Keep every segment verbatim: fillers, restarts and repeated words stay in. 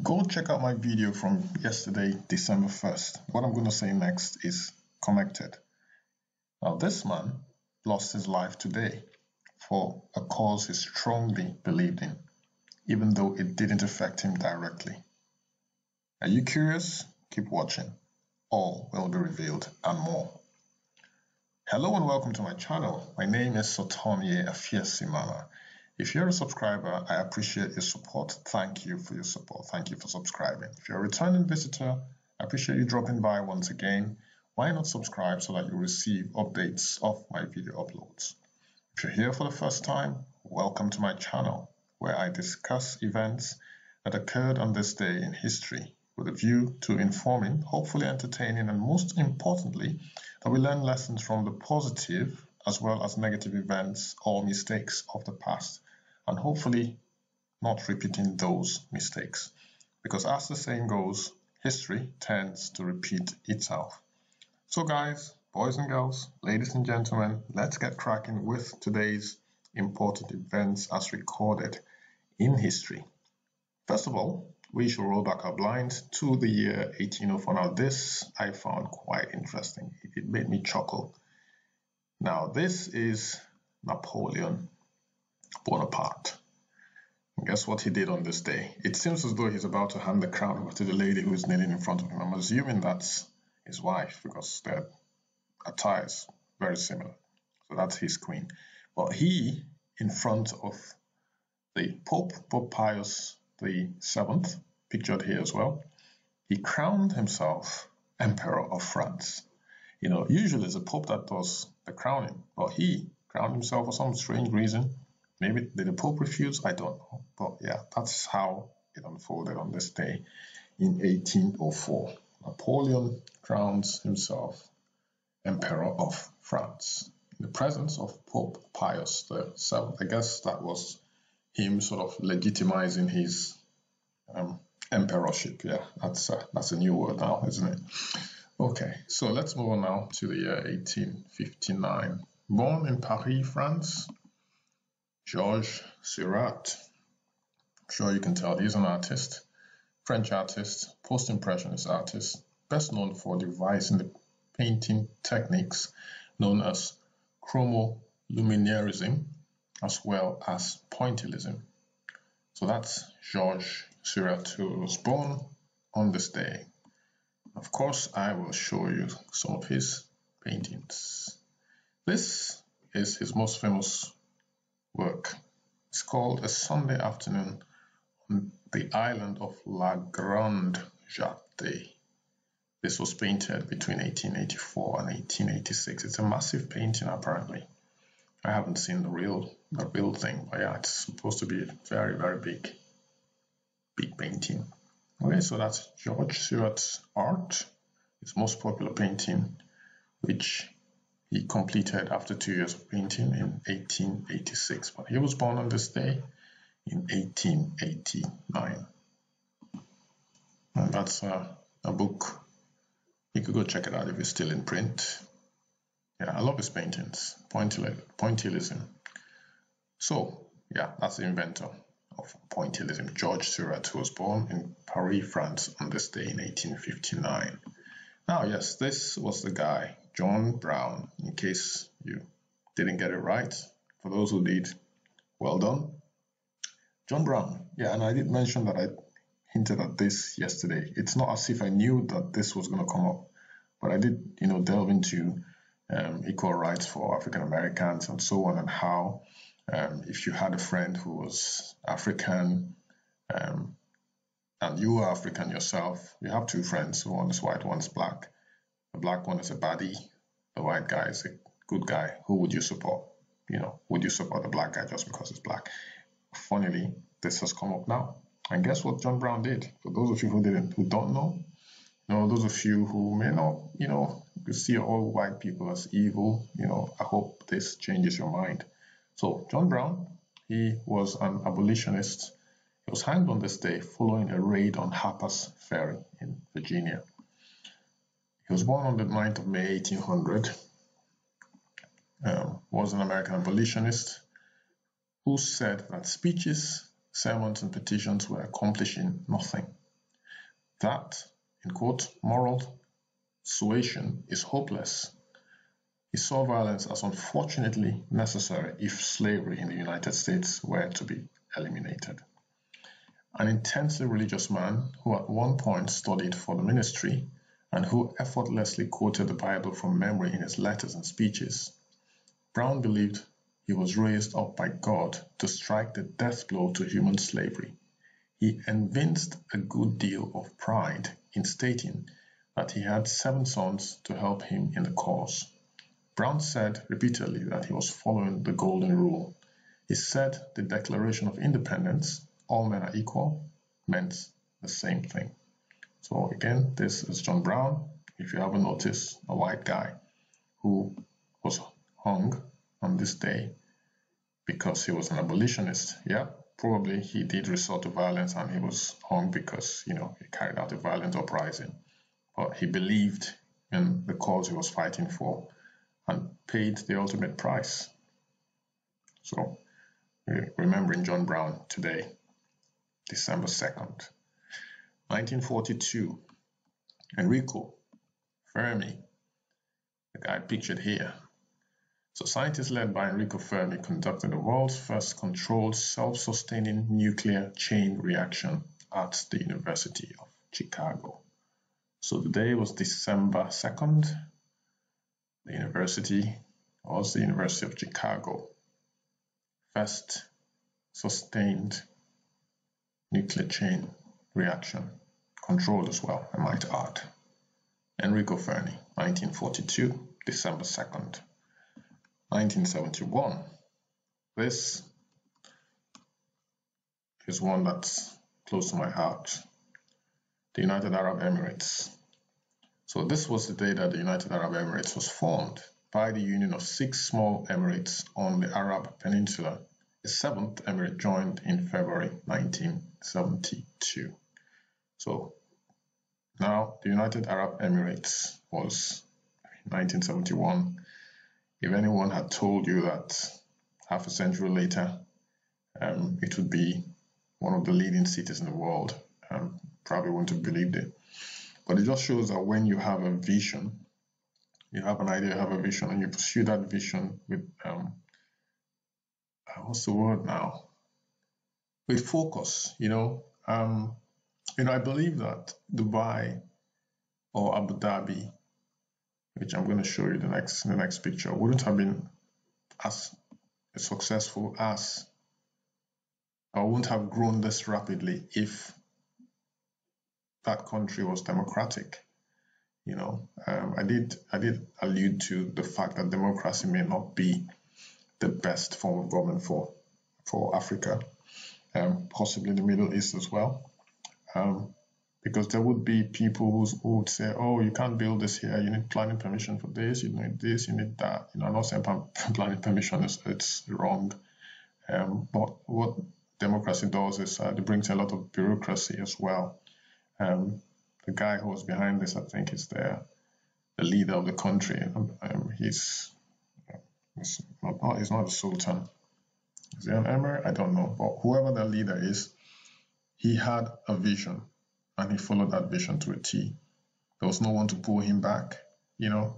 Go check out my video from yesterday, December first. What I'm going to say next is connected. Now, this man lost his life today for a cause he strongly believed in, even though it didn't affect him directly. Are you curious? Keep watching. All will be revealed and more. Hello and welcome to my channel. My name is Sotomie Afiasi. If you're a subscriber, I appreciate your support. Thank you for your support. Thank you for subscribing. If you're a returning visitor, I appreciate you dropping by once again. Why not subscribe so that you receive updates of my video uploads? If you're here for the first time, welcome to my channel, where I discuss events that occurred on this day in history with a view to informing, hopefully entertaining, and most importantly, that we learn lessons from the positive as well as negative events or mistakes of the past, and hopefully not repeating those mistakes. Because as the saying goes, history tends to repeat itself. So guys, boys and girls, ladies and gentlemen, let's get cracking with today's important events as recorded in history. First of all, we shall roll back our blinds to the year eighteen oh four. Now this I found quite interesting. It made me chuckle. Now this is Napoleon Bonaparte. And guess what he did on this day? It seems as though he's about to hand the crown over to the lady who's kneeling in front of him. I'm assuming that's his wife because their attire is very similar. So that's his queen. But he, in front of the Pope, Pope Pius the seventh, pictured here as well, he crowned himself Emperor of France. You know, usually it's a Pope that does the crowning, but he crowned himself for some strange reason. Maybe did the Pope refuse? I don't know. But yeah, that's how it unfolded on this day in eighteen oh four. Napoleon crowns himself Emperor of France in the presence of Pope Pius the seventh. I guess that was him sort of legitimizing his um, emperorship. Yeah, that's a, that's a new word now, isn't it? Okay, so let's move on now to the year eighteen fifty-nine. Born in Paris, France, Georges Seurat. I'm sure you can tell he's an artist, French artist, post-impressionist artist, best known for devising the painting techniques known as chromoluminarism as well as pointillism. So that's Georges Seurat, who was born on this day. Of course, I will show you some of his paintings. This is his most famous work. It's called A Sunday Afternoon on the Island of La Grande Jatte. This was painted between eighteen eighty-four and eighteen eighty-six. It's a massive painting, apparently. I haven't seen the real, the real thing, but yeah, it's supposed to be a very, very big, big painting. Okay, so that's Georges Seurat's art, his most popular painting, which he completed after two years of painting in eighteen eighty-six. But he was born on this day in eighteen eighty-nine. And that's a, a book. You could go check it out if it's still in print. Yeah, I love his paintings, pointillism. So, yeah, that's the inventor of pointillism, Georges Seurat, who was born in Paris, France on this day in eighteen fifty-nine. Now, yes, this was the guy, John Brown, in case you didn't get it right. For those who did, well done. John Brown, yeah, and I did mention that I hinted at this yesterday. It's not as if I knew that this was going to come up, but I did, you know, delve into um, equal rights for African Americans and so on, and how Um, if you had a friend who was African um, and you are African yourself, you have two friends, one is white, one's black. The black one is a baddie, the white guy is a good guy. Who would you support? You know, would you support the black guy just because he's black? Funnily, this has come up now. And guess what John Brown did? For those of you who didn't, who don't know, you know, those of you who may not, you know, you see all white people as evil, you know, I hope this changes your mind. So John Brown, he was an abolitionist. He was hanged on this day following a raid on Harpers Ferry in Virginia. He was born on the ninth of May eighteen hundred, um, was an American abolitionist who said that speeches, sermons, and petitions were accomplishing nothing. that, in quote, moral suasion is hopeless. He saw violence as unfortunately necessary if slavery in the United States were to be eliminated. An intensely religious man who at one point studied for the ministry and who effortlessly quoted the Bible from memory in his letters and speeches, Brown believed he was raised up by God to strike the death blow to human slavery. He evinced a good deal of pride in stating that he had seven sons to help him in the cause. Brown said repeatedly that he was following the Golden Rule. He said the Declaration of Independence, all men are equal, meant the same thing. So again, this is John Brown, if you haven't noticed, a white guy who was hung on this day because he was an abolitionist. Yeah. Probably he did resort to violence and he was hung because, you know, he carried out a violent uprising. But he believed in the cause he was fighting for and paid the ultimate price. So, remembering John Brown today, December second. nineteen forty-two, Enrico Fermi, the guy pictured here. Societies led by Enrico Fermi conducted the world's first controlled self-sustaining nuclear chain reaction at the University of Chicago. So the day was December second. The university was the University of Chicago. First sustained nuclear chain reaction, controlled as well, I might add. Enrico Fermi, nineteen forty-two, December second. nineteen seventy-one. This is one that's close to my heart. The United Arab Emirates. So this was the day that the United Arab Emirates was formed by the union of six small emirates on the Arab Peninsula. A seventh emirate joined in February nineteen seventy-two. So now the United Arab Emirates was in nineteen seventy-one. If anyone had told you that half a century later um, it would be one of the leading cities in the world, um, probably wouldn't have believed it. But it just shows that when you have a vision, you have an idea, you have a vision, and you pursue that vision with, um, what's the word now? With focus, you know. Um, and I believe that Dubai or Abu Dhabi, which I'm going to show you the next in the next picture, wouldn't have been as successful as, or wouldn't have grown this rapidly if that country was democratic. You know, um, I did I did allude to the fact that democracy may not be the best form of government for for Africa, um, possibly the Middle East as well. Um, Because there would be people who would say, oh, you can't build this here, you need planning permission for this, you need this, you need that. You know, I'm not saying planning permission is it's wrong. Um, but what democracy does is uh, it brings a lot of bureaucracy as well. Um, the guy who was behind this, I think, is the, the leader of the country. Um, he's, he's, not, he's not a sultan. Is he an emir? I don't know. But whoever the leader is, he had a vision. And he followed that vision to a T. There was no one to pull him back, you know.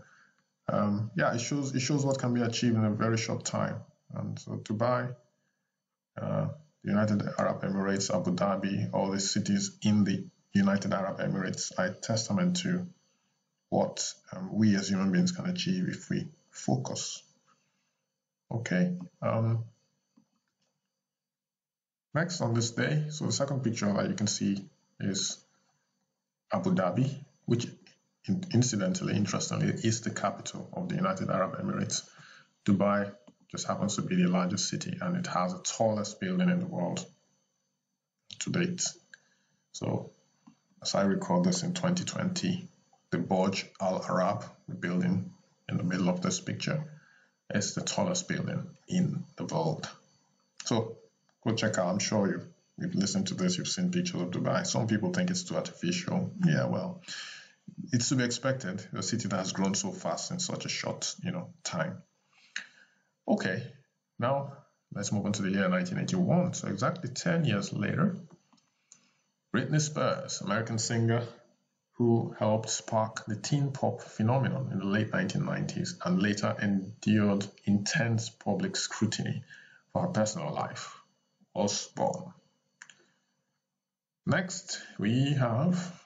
Um, yeah, it shows it shows what can be achieved in a very short time. And so Dubai, uh, the United Arab Emirates, Abu Dhabi, all these cities in the United Arab Emirates are a testament to what um, we as human beings can achieve if we focus. Okay. Um, next on this day, so the second picture that you can see is Abu Dhabi, which incidentally, interestingly, is the capital of the United Arab Emirates. Dubai just happens to be the largest city and it has the tallest building in the world to date. So, as I recall this in twenty twenty, the Burj Al Arab, the building in the middle of this picture, is the tallest building in the world. So, go check out, I'm sure you You've listened to this, you've seen pictures of Dubai. Some people think it's too artificial. Yeah, well, it's to be expected. A city that has grown so fast in such a short, you know, time. Okay, now let's move on to the year nineteen eighty-one. So exactly ten years later, Britney Spears, American singer who helped spark the teen pop phenomenon in the late nineteen nineties and later endured intense public scrutiny for her personal life, was born. Next, we have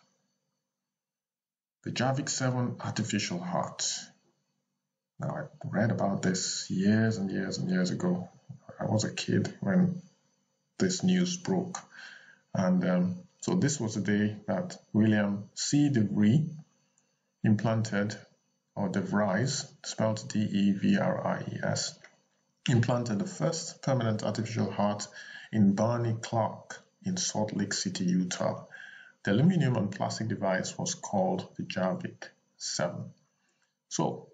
the Jarvik seven artificial heart. Now, I read about this years and years and years ago. I was a kid when this news broke. And um, so this was the day that William C. DeVries implanted, or DeVries, spelled D E V R I E S, implanted the first permanent artificial heart in Barney Clark in Salt Lake City, Utah. The aluminum and plastic device was called the Jarvik seven. So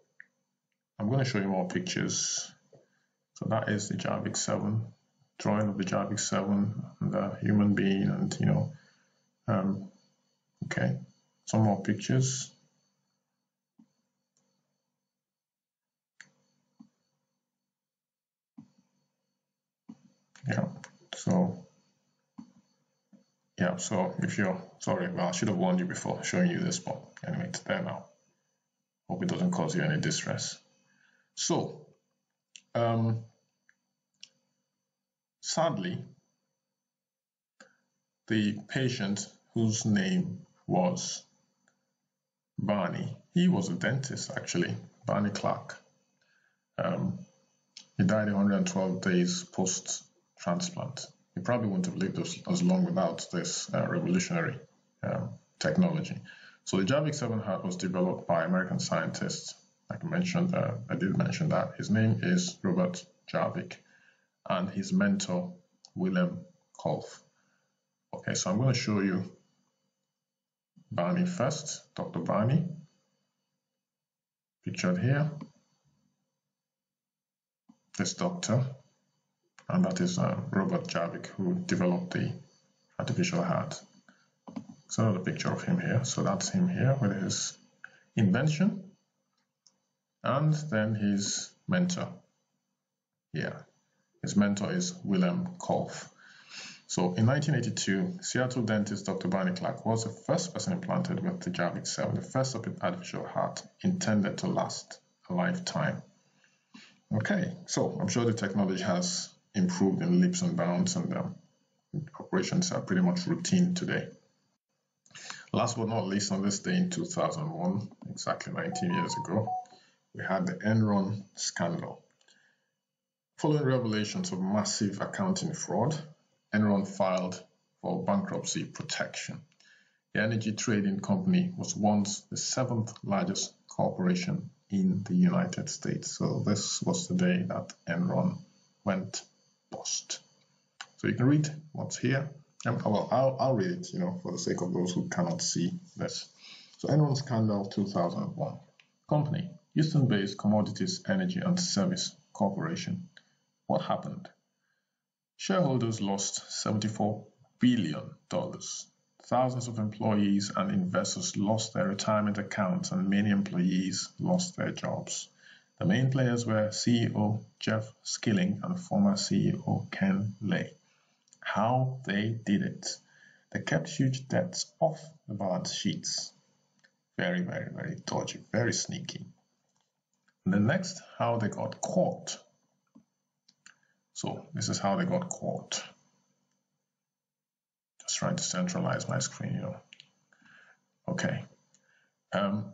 I'm going to show you more pictures. So that is the Jarvik seven, drawing of the Jarvik seven and the human being, and you know, um, okay, some more pictures. Yeah, so yeah, so if you're sorry, well, I should have warned you before showing you this, but anyway, it's there now. Hope it doesn't cause you any distress. So, um, sadly, the patient whose name was Barney, he was a dentist actually, Barney Clark. Um, he died one hundred twelve days post transplant. You probably wouldn't have lived as, as long without this uh, revolutionary uh, technology. So the Jarvik seven heart was developed by American scientists. Like I mentioned, uh, I did mention that. His name is Robert Jarvik, and his mentor, Willem Kolff. Okay, so I'm going to show you Barney first, Doctor Barney, pictured here. This doctor. And that is uh, Robert Jarvik, who developed the artificial heart. It's another picture of him here. So that's him here with his invention. And then his mentor here. His mentor is Willem Kolff. So in nineteen eighty-two, Seattle dentist Doctor Barney Clark was the first person implanted with the Jarvik seven, the first artificial heart intended to last a lifetime. Okay, so I'm sure the technology has improved in leaps and bounds, and um, operations are pretty much routine today. Last but not least, on this day in two thousand one, exactly nineteen years ago, we had the Enron scandal. Following revelations of massive accounting fraud, Enron filed for bankruptcy protection. The energy trading company was once the seventh largest corporation in the United States. So this was the day that Enron went bust. So you can read what's here. Um, well, I'll, I'll read it, you know, for the sake of those who cannot see this. So Enron scandal two thousand one. Company, Houston-based Commodities, Energy and Service Corporation. What happened? Shareholders lost seventy-four billion dollars. Thousands of employees and investors lost their retirement accounts, and many employees lost their jobs. The main players were C E O Jeff Skilling and former C E O Ken Lay. How they did it. They kept huge debts off the balance sheets. Very, very, very dodgy, very sneaky. And the next, how they got caught. So this is how they got caught. Just trying to centralize my screen, you know. Okay. Um,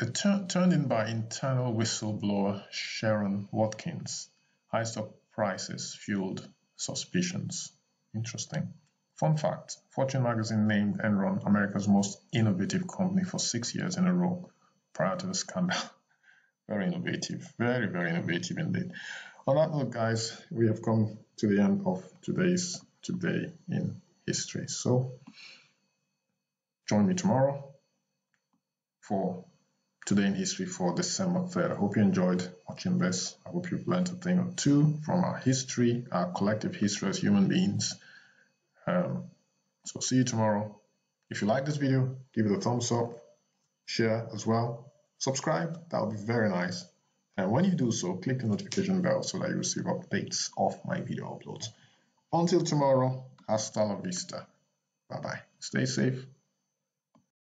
It tur turned in by internal whistleblower Sharon Watkins. High stock prices fueled suspicions. Interesting. Fun fact, Fortune magazine named Enron America's most innovative company for six years in a row prior to the scandal. Very innovative. Very, very innovative indeed. On that note, guys, we have come to the end of today's Today in History. So, join me tomorrow for Today in History for December third. I hope you enjoyed watching this. I hope you've learned a thing or two from our history, our collective history as human beings. Um, so see you tomorrow. If you like this video, give it a thumbs up, share as well, subscribe, that would be very nice. And when you do so, click the notification bell so that you receive updates of my video uploads. Until tomorrow, hasta la vista. Bye-bye. Stay safe.